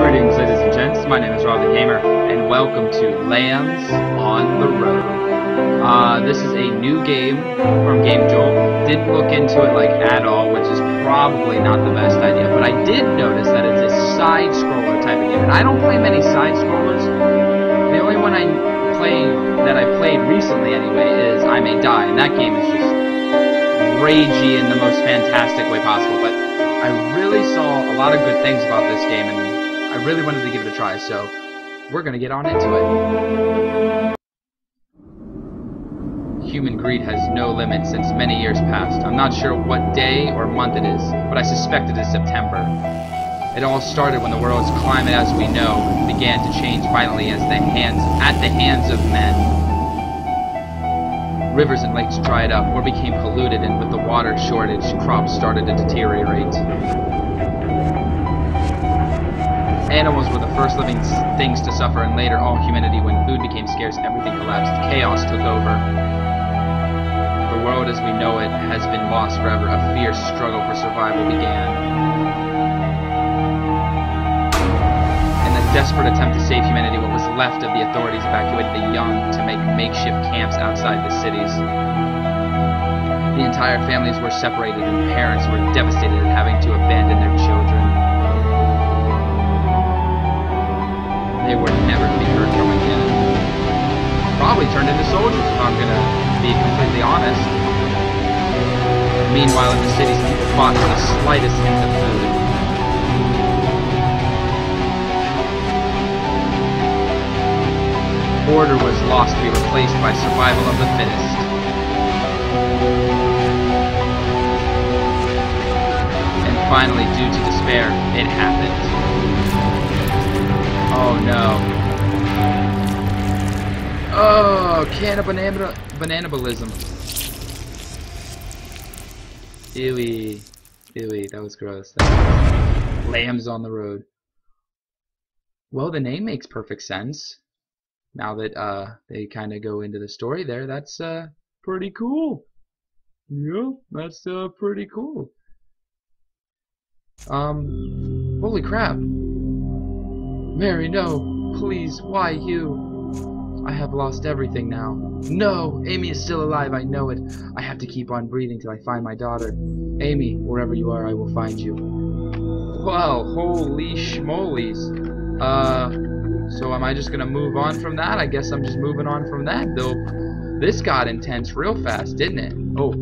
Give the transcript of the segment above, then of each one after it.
Greetings, ladies and gents. My name is Rob the Gamer, and welcome to Lambs on the Road. This is a new game from GameJolt. Didn't look into it at all, which is probably not the best idea. But I did notice that it's a side scroller type of game, and I don't play many side scrollers. The only one I played recently, anyway, is I May Die, and that game is just ragey in the most fantastic way possible. But I really saw a lot of good things about this game, and I really wanted to give it a try, so we're gonna get on into it. Human greed has no limits since many years past. I'm not sure what day or month it is, but I suspect it is September. It all started when the world's climate as we know began to change violently at the hands of men. Rivers and lakes dried up or became polluted, and with the water shortage, crops started to deteriorate. Animals were the first living things to suffer, and later all humanity. When food became scarce, everything collapsed. Chaos took over. The world as we know it has been lost forever. A fierce struggle for survival began. In a desperate attempt to save humanity, what was left of the authorities evacuated the young to make makeshift camps outside the cities. The entire families were separated, and parents were devastated at having to abandon their children. They were never to be heard from again. Probably turned into soldiers, if I'm gonna be completely honest. Meanwhile, in the cities, people fought for the slightest hint of food. Order was lost to be replaced by survival of the fittest. And finally, due to despair, it happened. Oh no. Oh, cannibalism. Ewy. Ewy, that was gross. Lambs on the Road. Well, the name makes perfect sense. Now that they kind of go into the story there, that's pretty cool. Yeah, that's pretty cool. Holy crap. Mary, no, please, why you? I have lost everything now. No, Amy is still alive, I know it. I have to keep on breathing till I find my daughter. Amy, wherever you are, I will find you. Well, holy schmolies. So am I just gonna move on from that? I guess I'm just moving on from that, though. This got intense real fast, didn't it? Oh,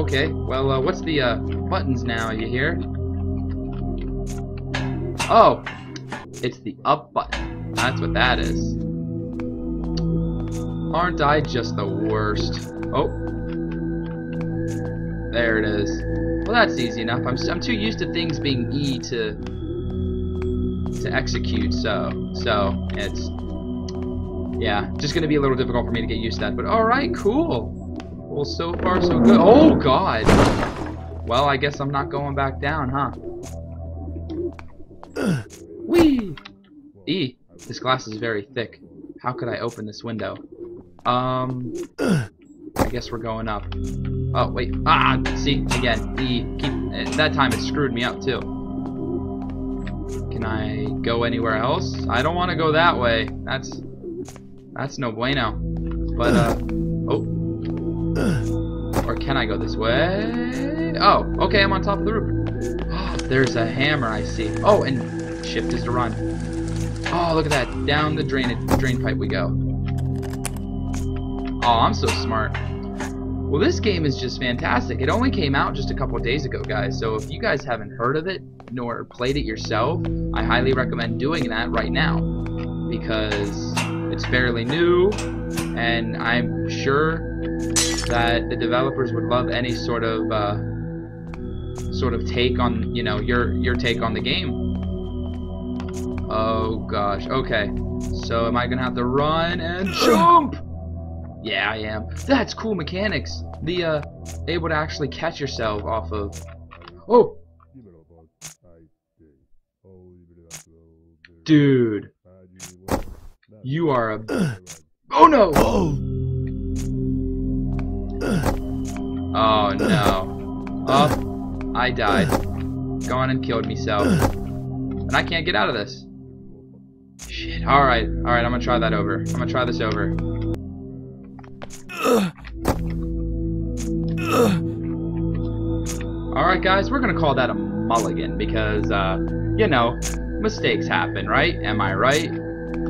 okay. Well, what's the buttons now? You hear? Oh, it's the up button. That's what that is. Aren't I just the worst? Oh, there it is. Well, that's easy enough. I'm too used to things being E to execute, so it's, yeah, just gonna be a little difficult for me to get used to that, but alright, cool. Well, so far so good. Oh god. Well, I guess I'm not going back down, huh? Whee! E, this glass is very thick. How could I open this window? I guess we're going up. Oh wait, see, again, E, that time it screwed me up too. Can I go anywhere else? I don't want to go that way. That's no bueno. But or can I go this way? Oh, okay, I'm on top of the roof. Oh, there's a hammer, I see. Oh, and shift is to run. Oh, look at that. Down the drain pipe we go. Oh, I'm so smart. Well, this game is just fantastic. It only came out just a couple of days ago, guys, so if you guys haven't heard of it nor played it yourself, I highly recommend doing that right now, because it's fairly new, and I'm sure that the developers would love any sort of take on, you know, your take on the game. Oh gosh, okay, so am I gonna have to run and jump? Yeah, I am. That's cool mechanics. The, able to actually catch yourself off of... Oh! Dude. You are a... Oh, no! Oh, no. Oh, I died. gone and killed myself. And I can't get out of this. Shit. Alright, I'm gonna try that over. I'm gonna try this over. Alright guys, we're gonna call that a mulligan because, you know, mistakes happen, right? Am I right?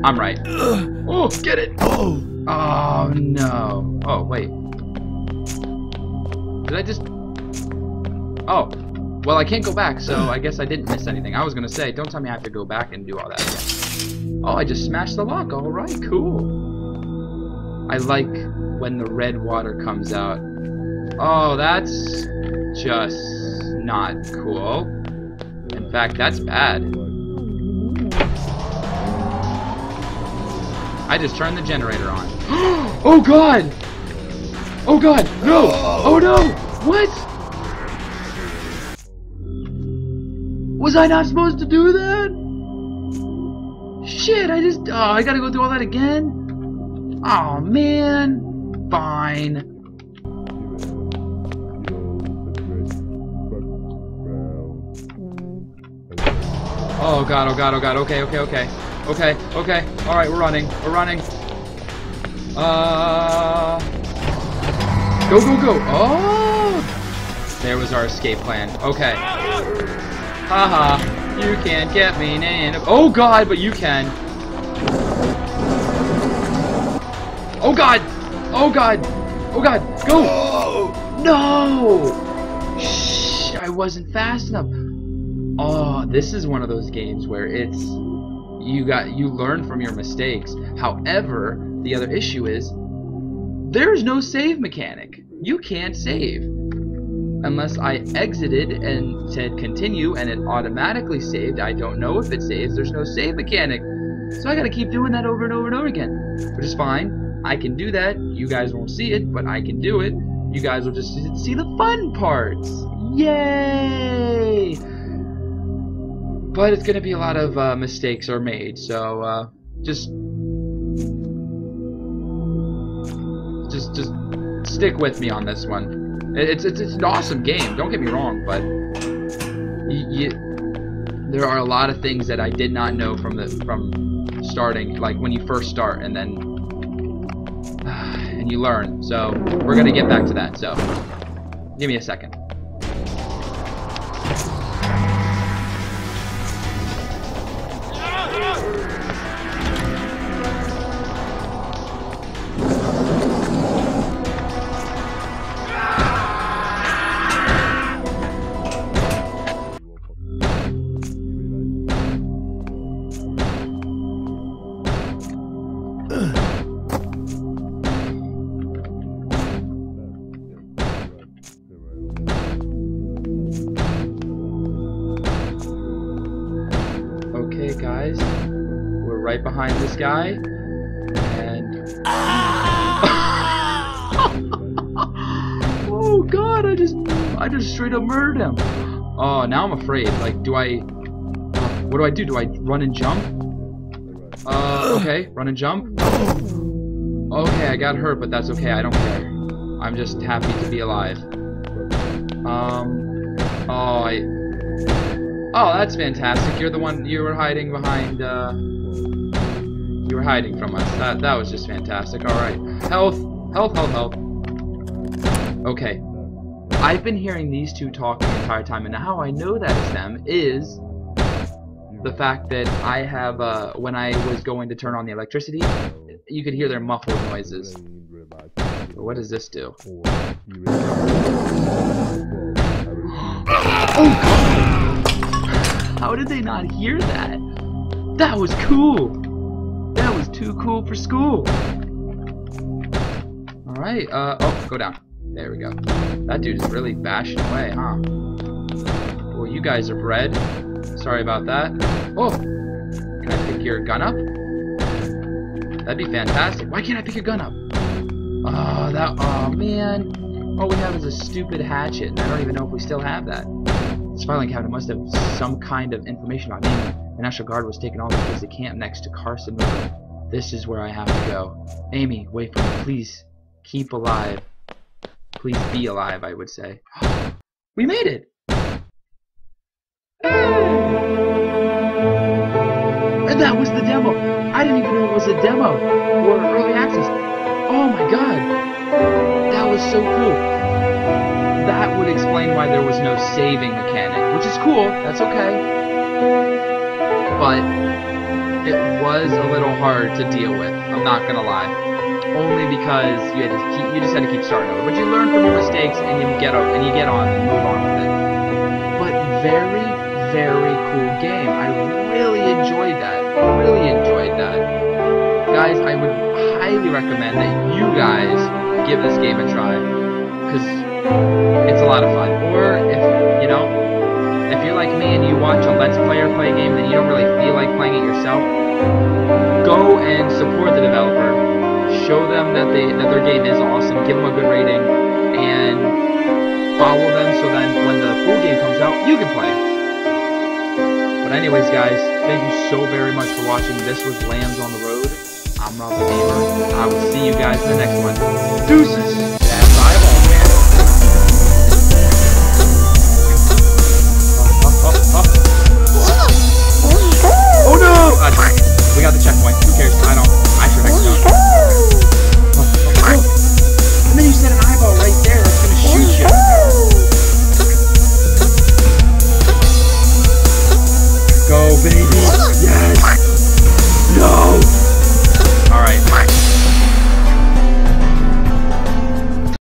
I'm right. Oh, get it! Oh no. Oh, wait. Did I just... Oh. Well, I can't go back, so I guess I didn't miss anything. I was gonna say, don't tell me I have to go back and do all that again. Oh, I just smashed the lock. Alright, cool. I like when the red water comes out. Oh, that's just not cool. In fact, that's bad. I just turned the generator on. Oh god! Oh god! No! Oh no! What? Was I not supposed to do that? Shit, I just... Oh, I gotta go through all that again? Oh man. Fine. Oh god, oh god, oh god, okay, alright, we're running. Go! Oh! There was our escape plan, okay. Haha, you can't get me, oh god, but you can. Oh god, go! No! Shh, I wasn't fast enough. Oh, this is one of those games where it's you learn from your mistakes. However, the other issue is there's no save mechanic. You can't save unless I exited and said continue and it automatically saved. I don't know if it saves. There's no save mechanic. So I gotta keep doing that over and over and over again, which is fine. I can do that. You guys won't see it, but I can do it. You guys will just see the fun parts. Yay! But it's going to be a lot of mistakes are made, so just stick with me on this one. It's an awesome game. Don't get me wrong, but there are a lot of things that I did not know from starting, like when you first start, and then and you learn. So we're going to get back to that. So give me a second. Guys, we're right behind this guy, and oh god, I just straight up murdered him. Oh, now I'm afraid. Like, what do I do? Do I run and jump? Okay, run and jump. Okay, I got hurt, but that's okay. I don't care. I'm just happy to be alive. Oh, that's fantastic. You're the one you were hiding behind, you were hiding from us. That was just fantastic. Alright. Health. Okay. I've been hearing these two talk the entire time, and how I know that it's them is the fact that I have, when I was going to turn on the electricity, you could hear their muffled noises. What does this do? Oh, God! How did they not hear that? That was cool! That was too cool for school! Alright, oh, go down. There we go. That dude is really bashing away, huh? Well, you guys are bred. Sorry about that. Oh! Can I pick your gun up? That'd be fantastic. Why can't I pick your gun up? Oh, oh man. All we have is a stupid hatchet, and I don't even know if we still have that. This filing cabinet must have some kind of information about Amy. The National Guard was taking all the kids to camp next to Carson Road. This is where I have to go. Amy, wait for me. Please keep alive. Please be alive, I would say. We made it! That was the demo. I didn't even know it was a demo or early access. Oh my god. That was so cool. That would explain why there was no saving mechanic, which is cool. That's okay. But it was a little hard to deal with. I'm not gonna lie. Only because you just had to keep starting over. But you learn from your mistakes and you get up and you get on and move on with it. But very, very cool game. I really enjoyed that. Guys, I would highly recommend that you guys give this game a try, because it's a lot of fun. Or if you're like me and you watch a Let's Player play a game that you don't really feel like playing it yourself, go and support the developer. Show them that their game is awesome. Give them a good rating and follow them, so then when the full game comes out, you can play. But anyways, guys, thank you so very much for watching. This was Lambs on the Road. I'm Rob the Gamer. I will see you guys in the next one. Deuces! That fireball, man. Oh no! We got the checkpoint. Who cares? I don't.